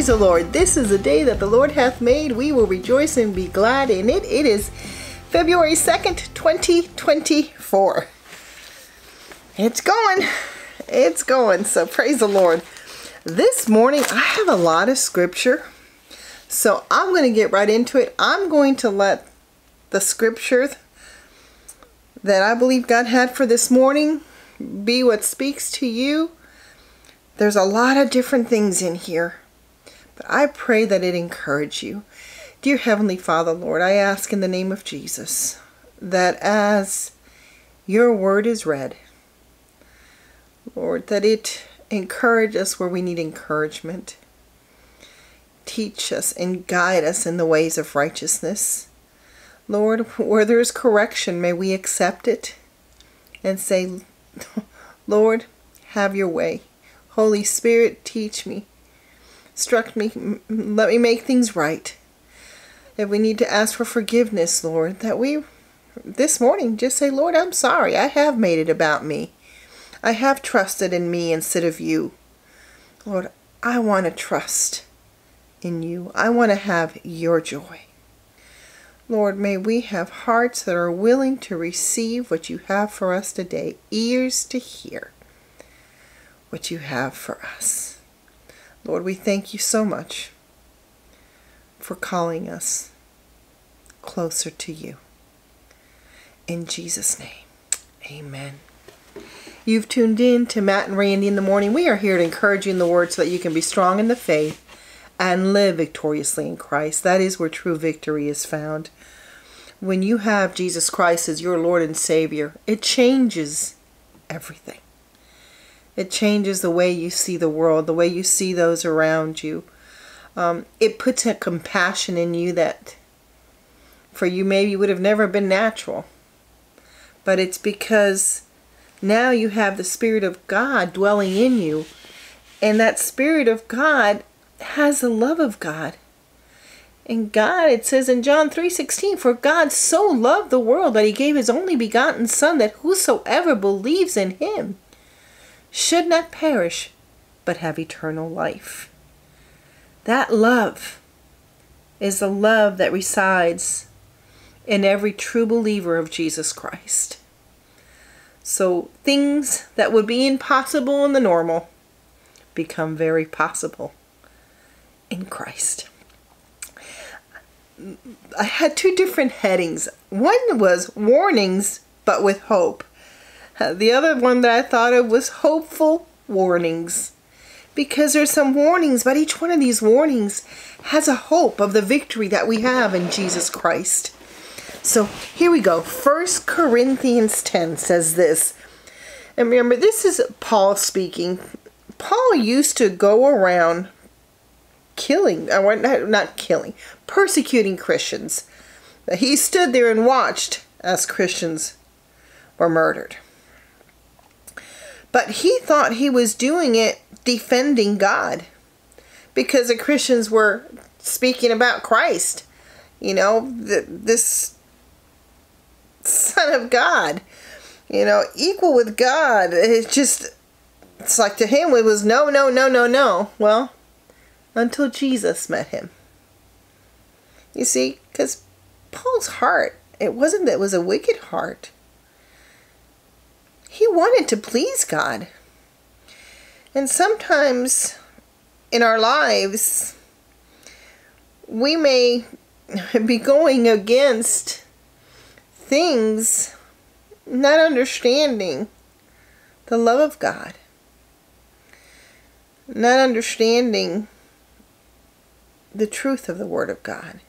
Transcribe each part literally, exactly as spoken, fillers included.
Praise the Lord. This is a day that the Lord hath made. We will rejoice and be glad in it. It is February second, twenty twenty-four. It's going. It's going. So praise the Lord. This morning I have a lot of scripture. So I'm going to get right into it. I'm going to let the scripture that I believe God had for this morning be what speaks to you. There's a lot of different things in here, but I pray that it encourage you. Dear Heavenly Father, Lord, I ask in the name of Jesus that as your word is read, Lord, that it encourage us where we need encouragement. Teach us and guide us in the ways of righteousness. Lord, where there is correction, may we accept it and say, Lord, have your way. Holy Spirit, teach me. Instruct me. Let me make things right. If we need to ask for forgiveness, Lord, that we, this morning, just say, Lord, I'm sorry. I have made it about me. I have trusted in me instead of you. Lord, I want to trust in you. I want to have your joy. Lord, may we have hearts that are willing to receive what you have for us today, ears to hear what you have for us. Lord, we thank you so much for calling us closer to you. In Jesus' name, amen. You've tuned in to Matt and Randy in the Morning. We are here to encourage you in the Word so that you can be strong in the faith and live victoriously in Christ. That is where true victory is found. When you have Jesus Christ as your Lord and Savior, it changes everything. It changes the way you see the world, the way you see those around you. Um, it puts a compassion in you that for you maybe would have never been natural. But it's because now you have the Spirit of God dwelling in you. And that Spirit of God has the love of God. And God, it says in John three sixteen, for God so loved the world that he gave his only begotten Son, that whosoever believes in him should not perish, but have eternal life. That love is the love that resides in every true believer of Jesus Christ. So things that would be impossible in the normal become very possible in Christ. I had two different headings. One was warnings, but with hope. The other one that I thought of was hopeful warnings, because there's some warnings, but each one of these warnings has a hope of the victory that we have in Jesus Christ. So here we go. First Corinthians ten says this, and remember, this is Paul speaking. Paul used to go around killing, not killing, persecuting Christians. He stood there and watched as Christians were murdered. But he thought he was doing it defending God, because the Christians were speaking about Christ. You know, the, this Son of God, you know, equal with God. It's just, it's like to him it was no, no, no, no, no. Well, until Jesus met him. You see, because Paul's heart, it wasn't that it was a wicked heart. He wanted to please God. And sometimes in our lives, we may be going against things, not understanding the love of God, not understanding the truth of the Word of God,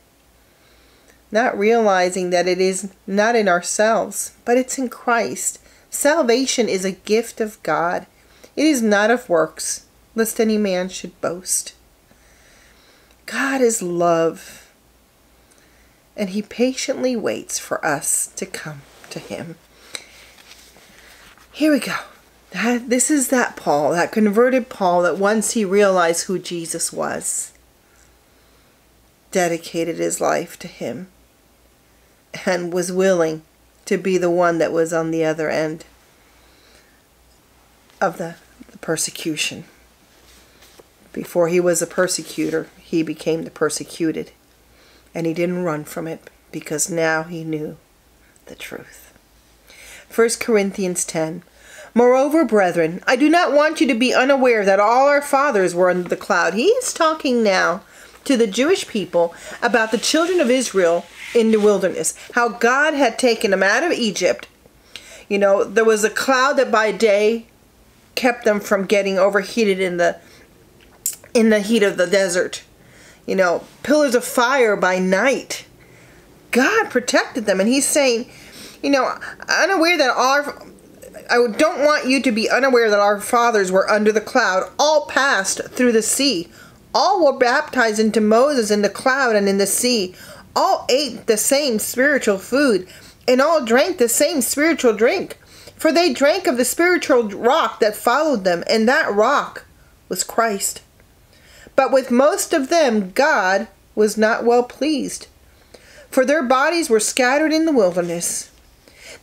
not realizing that it is not in ourselves, but it's in Christ. Salvation is a gift of God. It is not of works, lest any man should boast. God is love, and he patiently waits for us to come to him. Here we go. This is that Paul, that converted Paul, that once he realized who Jesus was, dedicated his life to him and was willing to be the one that was on the other end of the, the persecution. Before he was a persecutor, he became the persecuted. And he didn't run from it because now he knew the truth. First Corinthians ten. Moreover, brethren, I do not want you to be unaware that all our fathers were under the cloud. He is talking now to the Jewish people about the children of Israel in the wilderness, how God had taken them out of Egypt. You know, there was a cloud that by day kept them from getting overheated in the in the heat of the desert. You know, pillars of fire by night. God protected them, and he's saying, you know, unaware that our I don't want you to be unaware that our fathers were under the cloud, all passed through the sea. All were baptized into Moses in the cloud and in the sea. All ate the same spiritual food, and all drank the same spiritual drink. For they drank of the spiritual rock that followed them, and that rock was Christ. But with most of them, God was not well pleased, for their bodies were scattered in the wilderness.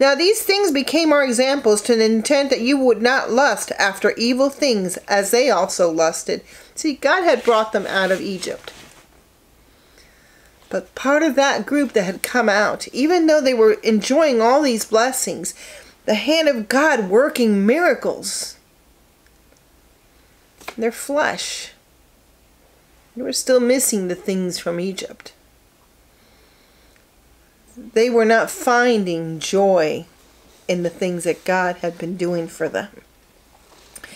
Now these things became our examples, to the intent that you would not lust after evil things as they also lusted. See, God had brought them out of Egypt. But part of that group that had come out, even though they were enjoying all these blessings, the hand of God working miracles, their flesh, they were still missing the things from Egypt. They were not finding joy in the things that God had been doing for them. It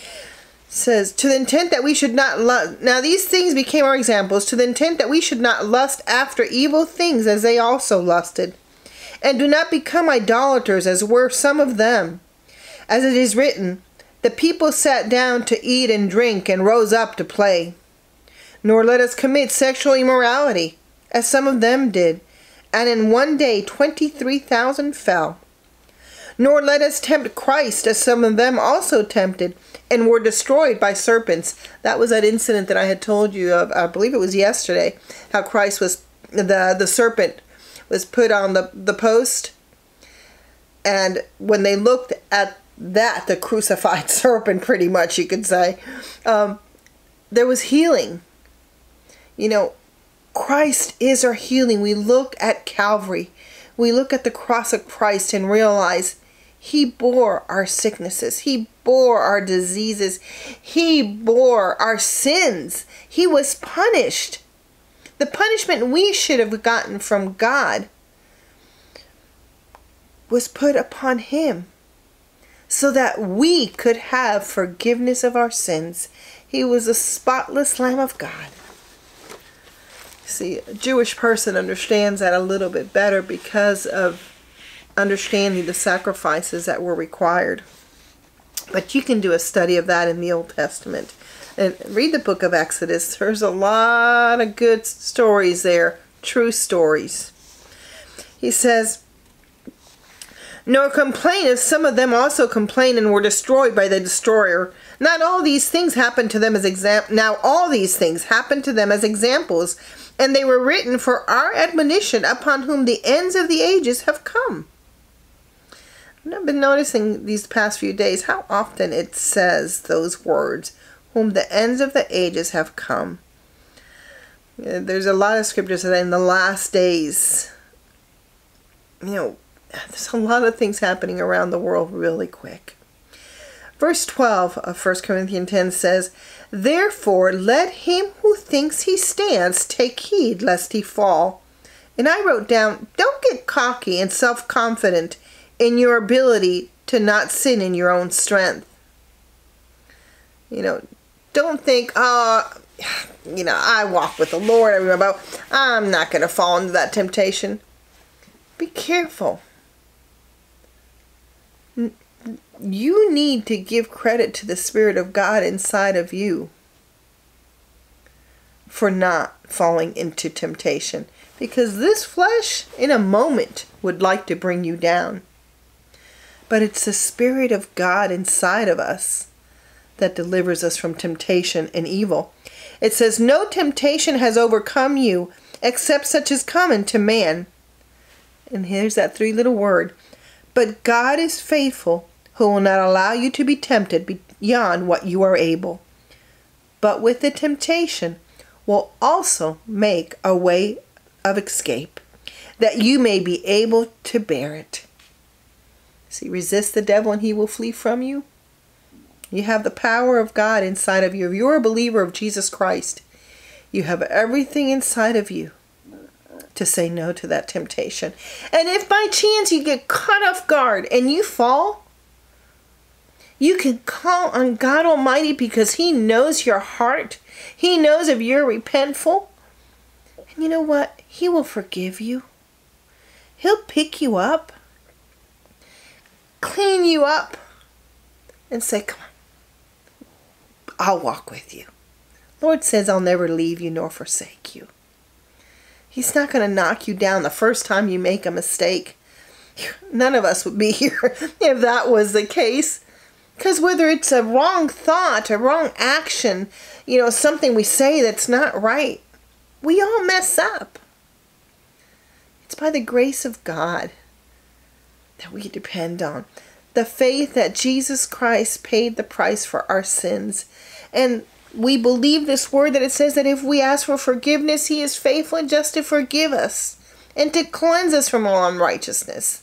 says, to the intent that we should not lust. Now these things became our examples, to the intent that we should not lust after evil things as they also lusted. And do not become idolaters as were some of them. As it is written, the people sat down to eat and drink and rose up to play. Nor let us commit sexual immorality as some of them did. And in one day twenty-three thousand fell. Nor let us tempt Christ, as some of them also tempted, and were destroyed by serpents. That was that incident that I had told you of, I believe it was yesterday, how Christ was, the, the serpent was put on the, the post. And when they looked at that, the crucified serpent, pretty much you could say, um, there was healing. You know, Christ is our healing. We look at Calvary. We look at the cross of Christ and realize he bore our sicknesses. He bore our diseases. He bore our sins. He was punished. The punishment we should have gotten from God was put upon him so that we could have forgiveness of our sins. He was a spotless Lamb of God. See, a Jewish person understands that a little bit better because of understanding the sacrifices that were required. But you can do a study of that in the Old Testament. And read the book of Exodus. There's a lot of good stories there, true stories. He says, nor complain as some of them also complained and were destroyed by the destroyer. Not all these things happened to them as exam- Now all these things happened to them as examples, and they were written for our admonition, upon whom the ends of the ages have come. I've been noticing these past few days how often it says those words, whom the ends of the ages have come. There's a lot of scriptures that in the last days, you know, there's a lot of things happening around the world really quick. Verse twelve of First Corinthians ten says, therefore let him who thinks he stands take heed lest he fall. And I wrote down, don't get cocky and self-confident in your ability to not sin in your own strength. You know, don't think, oh, you know, I walk with the Lord, I remember, I'm not going to fall into that temptation. Be careful. You need to give credit to the Spirit of God inside of you for not falling into temptation, because this flesh in a moment would like to bring you down. But it's the Spirit of God inside of us that delivers us from temptation and evil. It says, no temptation has overcome you except such as common to man. And here's that three little word. But God is faithful, who will not allow you to be tempted beyond what you are able. but with the temptation will also make a way of escape, that you may be able to bear it. See, resist the devil and he will flee from you. You have the power of God inside of you. If you're a believer of Jesus Christ, you have everything inside of you to say no to that temptation. And if by chance you get caught off guard and you fall, you can call on God Almighty, because he knows your heart. He knows if you're repentful. And you know what? He will forgive you. He'll pick you up, clean you up, and say, come on, I'll walk with you. Lord says, I'll never leave you nor forsake you. He's not going to knock you down the first time you make a mistake. None of us would be here if that was the case. Because whether it's a wrong thought, a wrong action, you know, something we say that's not right, we all mess up. It's by the grace of God that we depend on. The faith that Jesus Christ paid the price for our sins. And we believe this word that it says that if we ask for forgiveness, he is faithful and just to forgive us and to cleanse us from all unrighteousness.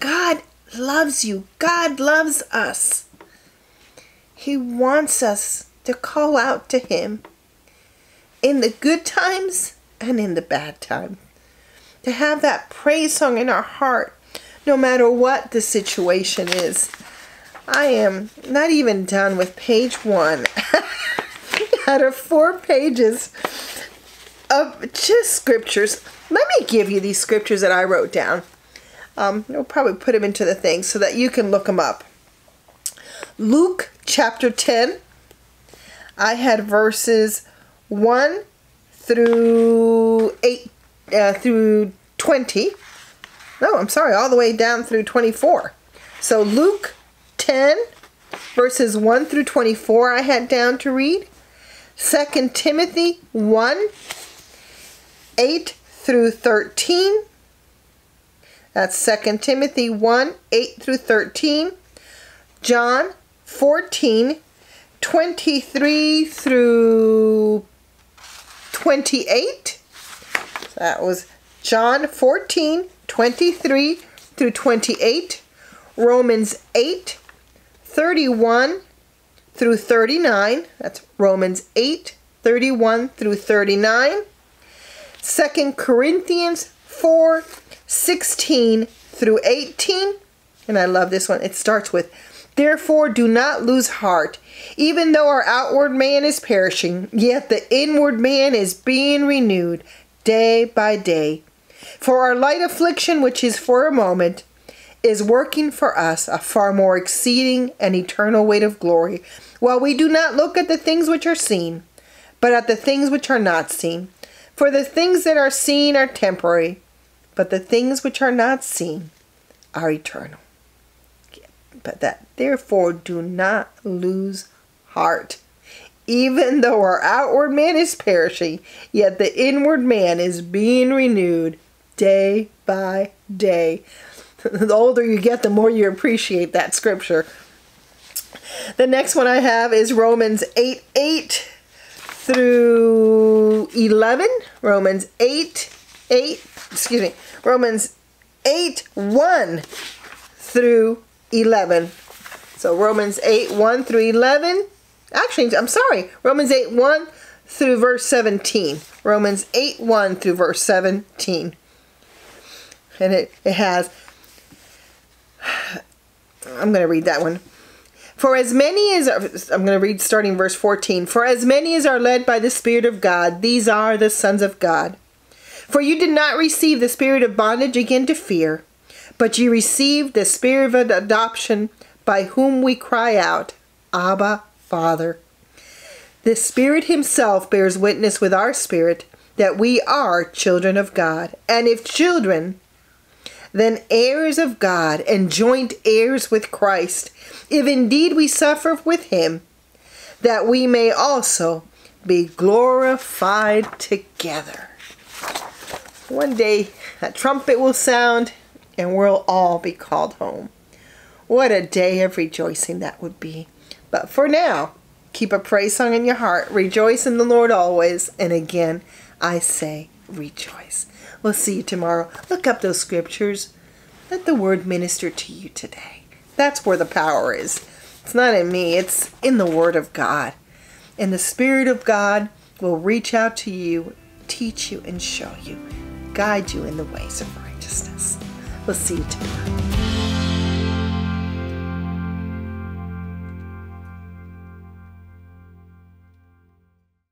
God loves you. God loves us. He wants us to call out to him in the good times and in the bad time. To have that praise song in our heart, no matter what the situation is. I am not even done with page one out of four pages of just scriptures. Let me give you these scriptures that I wrote down. Um, I'll probably put them into the thing so that you can look them up. Luke chapter ten. I had verses one through eight uh, through twenty. No, I'm sorry, all the way down through twenty-four. So Luke ten, verses one through twenty-four I had down to read. Second Timothy one, eight through thirteen. That's Second Timothy one, eight through thirteen. John fourteen, twenty-three through twenty-eight. So that was John fourteen, twenty-three through twenty-eight. Romans eight, thirty-one through thirty-nine. That's Romans eight, thirty-one through thirty-nine. Second Corinthians four, sixteen through eighteen. And I love this one. It starts with, therefore do not lose heart, even though our outward man is perishing, yet the inward man is being renewed day by day. For our light affliction, which is for a moment, is working for us a far more exceeding and eternal weight of glory, while we do not look at the things which are seen, but at the things which are not seen. For the things that are seen are temporary, but the things which are not seen are eternal. But that, therefore, do not lose heart. Even though our outward man is perishing, yet the inward man is being renewed day by day. The older you get, the more you appreciate that scripture. The next one I have is Romans eight, eight through eleven. Romans eight, eight, excuse me, Romans eight, one through eleven. So Romans eight, one through eleven. Actually, I'm sorry. Romans eight, one through verse seventeen. Romans eight, one through verse seventeen. And it, it has... I'm going to read that one. For as many as, I'm going to read starting verse fourteen. For as many as are led by the Spirit of God, these are the sons of God. For you did not receive the spirit of bondage again to fear, but you received the spirit of adoption, by whom we cry out, Abba, Father. The Spirit himself bears witness with our spirit that we are children of God. And if children, then heirs of God and joint heirs with Christ, if indeed we suffer with him, that we may also be glorified together. One day a trumpet will sound and we'll all be called home. What a day of rejoicing that would be. But for now, Keep a praise song in your heart. Rejoice in the Lord always. And again, I say rejoice. We'll see you tomorrow. Look up those scriptures. Let the word minister to you today. That's where the power is. It's not in me. It's in the word of God. And the Spirit of God will reach out to you, teach you and show you, guide you in the ways of righteousness. We'll see you tomorrow.